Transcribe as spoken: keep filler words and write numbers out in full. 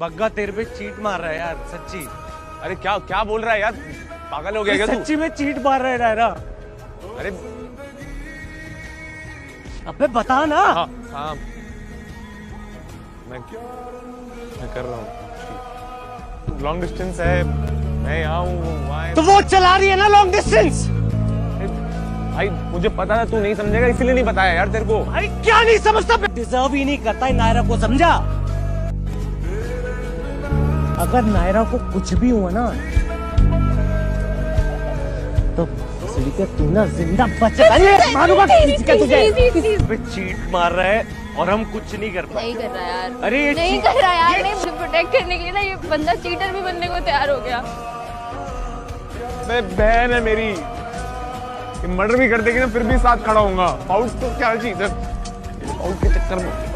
बग्गा तेरे पे चीट मार रहा है यार, सच्ची। अरे क्या क्या बोल रहा है यार, पागल हो गया क्या तू? सच्ची में चीट मार रहा है नायरा। अरे अबे बता ना। हाँ, हाँ। मैं मैं कर रहा हूँ, लॉन्ग डिस्टेंस है, मैं यहाँ हूँ। तो वो चला रही है ना लॉन्ग डिस्टेंस। भाई मुझे पता था तू नहीं समझेगा, इसीलिए नहीं बताया यार तेरे को। अरे क्या नहीं समझता, डिजर्व ही नहीं करता है नायरा को, समझा? अगर नायरा को कुछ भी हुआ ना तो तू ना जिंदा बच। मारूंगा तुझे। चीट मार रहा है और हम कुछ नहीं कर पाए। नहीं कर रहा यार। अरे ये नहीं कर रहा यार, मैं प्रोटेक्ट करने के लिए ना ये बंदा चीटर भी बनने को तैयार हो गया। मैं बहन है मेरी, मर्डर भी कर देगी ना फिर भी साथ खड़ा होगा। फाउल तो क्या चीज है, फाउल के चक्कर में